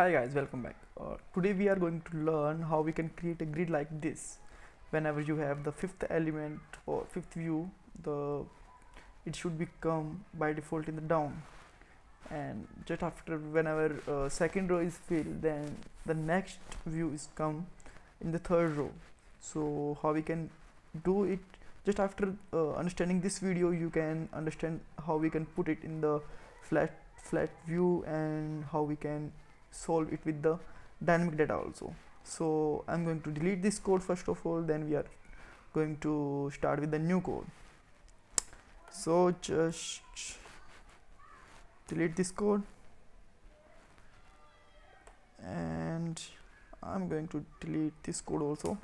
Hi guys, welcome back. Today we are going to learn how we can create a grid like this. Whenever you have the fifth element or fifth view, it should become by default in the down, and just after whenever second row is filled, then the next view is come in the third row. So how we can do it, just after understanding this video you can understand how we can put it in the flat view and how we can solve it with the dynamic data also. So I'm going to delete this code first of all, then we are going to start with the new code. So just delete this code, and I'm going to delete this code also.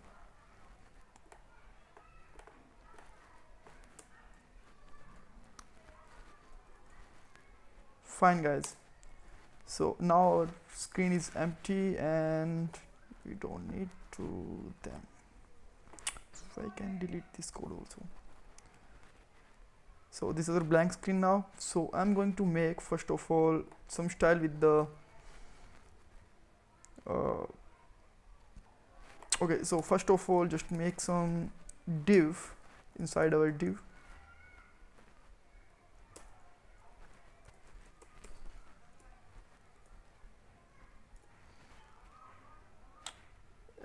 Fine guys, so now our screen is empty and we don't need to them, so I can delete this code also. So this is a blank screen now, so I'm going to make first of all some style with the okay, so first of all just make some div inside our div.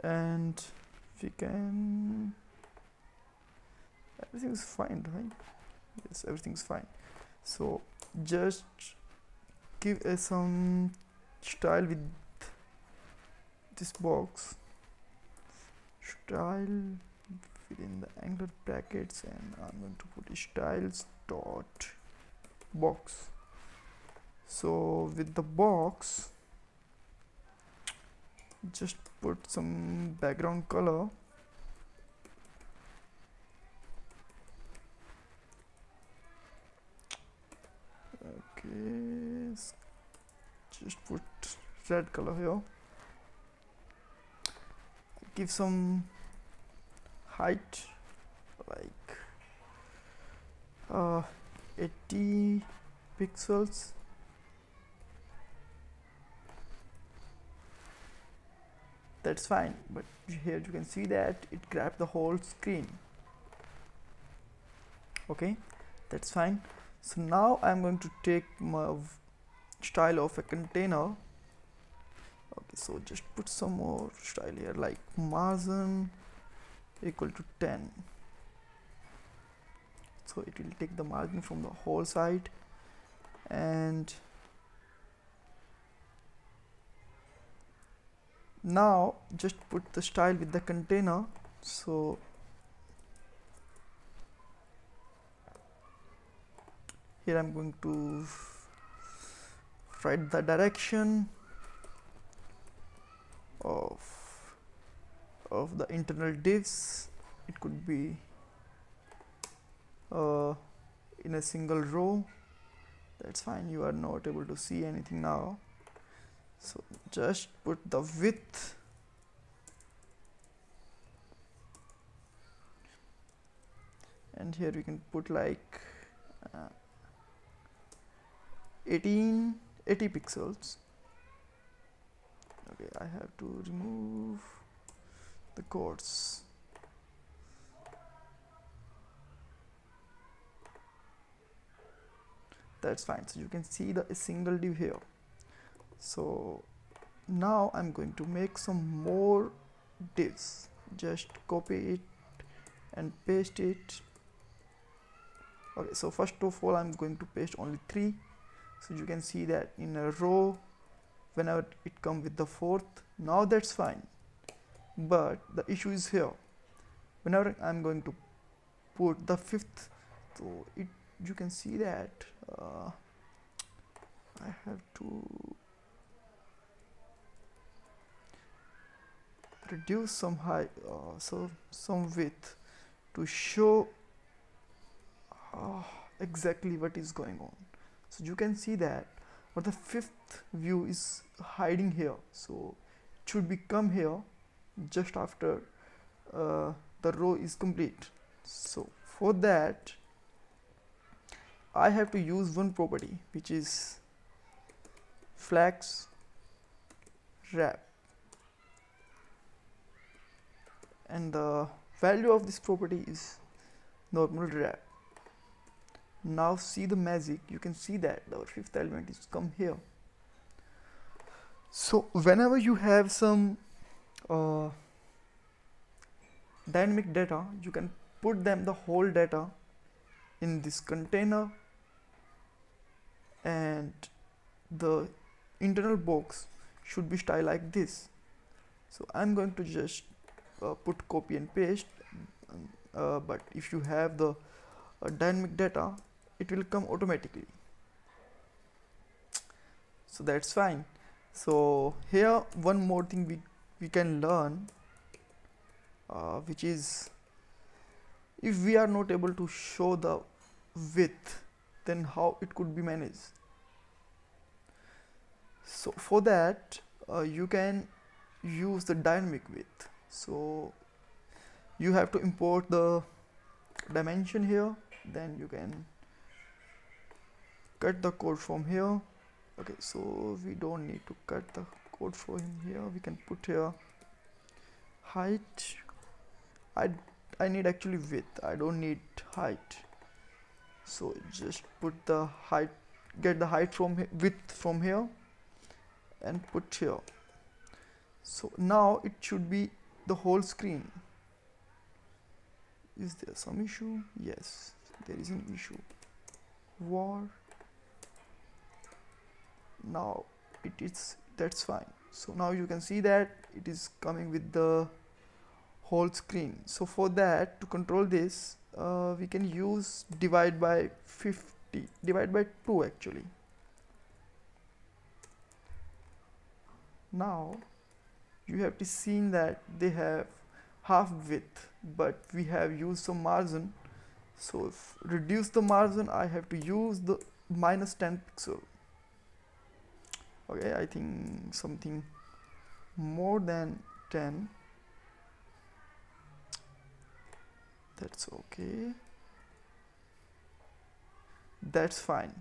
And we can, everything's fine, right? Yes, everything's fine. So just give us some style with this box, style within the angular brackets, and I'm going to put styles dot box. So with the box, just put some background color, okay, just put red color here, give some height like 80 pixels. That's fine, but here you can see that it grabbed the whole screen. Okay, that's fine. So now I'm going to take my style of a container. Okay, so just put some more style here like margin equal to 10. So it will take the margin from the whole side, and now just put the style with the container. So here I'm going to write the direction of the internal divs. It could be in a single row. That's fine, you are not able to see anything now. So just put the width and here we can put like 80 pixels. Okay, I have to remove the chords. That's fine, so you can see the single div here. So now I'm going to make some more divs. Just copy it and paste it. Okay, so first of all I'm going to paste only 3, so you can see that in a row whenever it comes with the fourth. Now that's fine, but the issue is here whenever I'm going to put the fifth, so it, you can see that I have to reduce some height, some width to show exactly what is going on. So you can see that what the fifth view is hiding here, so it should become here just after the row is complete. So for that I have to use one property which is flags wrap, and the value of this property is normal wrap. Now see the magic, you can see that our fifth element is come here. So whenever you have some dynamic data, you can put them the whole data in this container, and the internal box should be styled like this. So I'm going to just put copy and paste, but if you have the dynamic data, it will come automatically, so that's fine. So here one more thing we can learn, which is if we are not able to show the width, then how it could be managed. So for that you can use the dynamic width. So you have to import the dimension here, then you can cut the code from here. Okay, so we don't need to cut the code from here, we can put here height. I need actually width, I don't need height, so just put the height, get the height from width from here and put here. So now it should be the whole screen. Is there some issue? Yes, there is an issue. War. Now it is, that's fine. So now you can see that it is coming with the whole screen. So for that, to control this, we can use divide by 50, divide by 2 actually. Now you have to seen that they have half width, but we have used some margin. So if reduce the margin, I have to use the minus 10 pixel. Okay, I think something more than 10, that's okay, that's fine.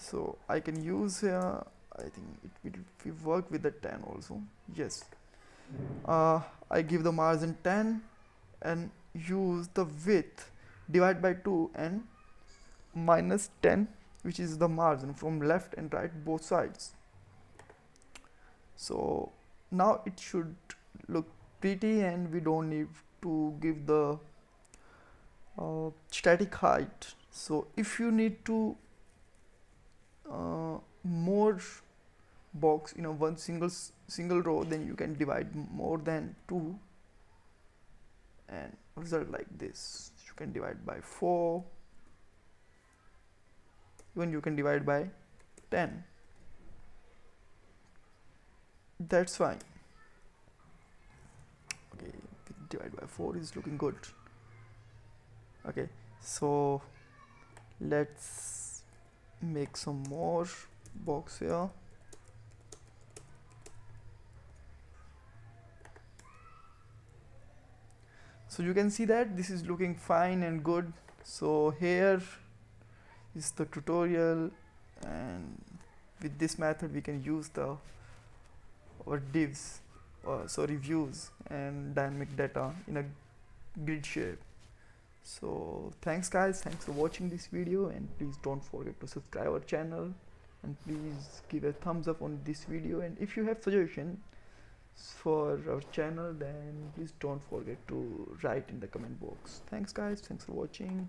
So I can use here, I think it will work with the 10 also. Yes, I give the margin 10 and use the width, divide by 2 and minus 10, which is the margin from left and right both sides. So now it should look pretty, and we don't need to give the static height. So if you need to more box in one single row, then you can divide more than 2 and result like this. You can divide by 4, even you can divide by 10, that's fine. Okay, divide by 4 is looking good. Okay, so let's make some more box here. So you can see that this is looking fine and good. So here is the tutorial, and with this method we can use the divs, sorry, views and dynamic data in a grid shape. So thanks guys, thanks for watching this video, and please don't forget to subscribe our channel, and please give a thumbs up on this video. And if you have suggestions for our channel, then please don't forget to write in the comment box. Thanks guys, thanks for watching.